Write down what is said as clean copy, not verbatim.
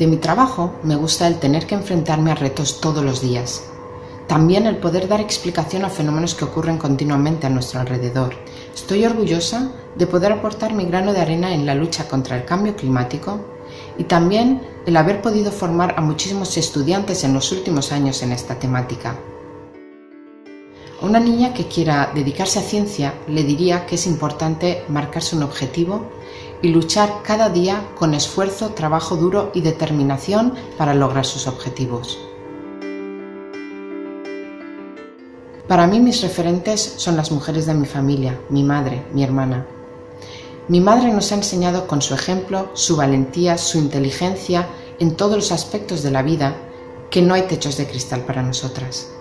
De mi trabajo me gusta el tener que enfrentarme a retos todos los días. También el poder dar explicación a fenómenos que ocurren continuamente a nuestro alrededor. Estoy orgullosa de poder aportar mi grano de arena en la lucha contra el cambio climático y también el haber podido formar a muchísimos estudiantes en los últimos años en esta temática. A una niña que quiera dedicarse a ciencia le diría que es importante marcarse un objetivo y luchar cada día con esfuerzo, trabajo duro y determinación para lograr sus objetivos. Para mí mis referentes son las mujeres de mi familia, mi madre, mi hermana. Mi madre nos ha enseñado con su ejemplo, su valentía, su inteligencia en todos los aspectos de la vida que no hay techos de cristal para nosotras.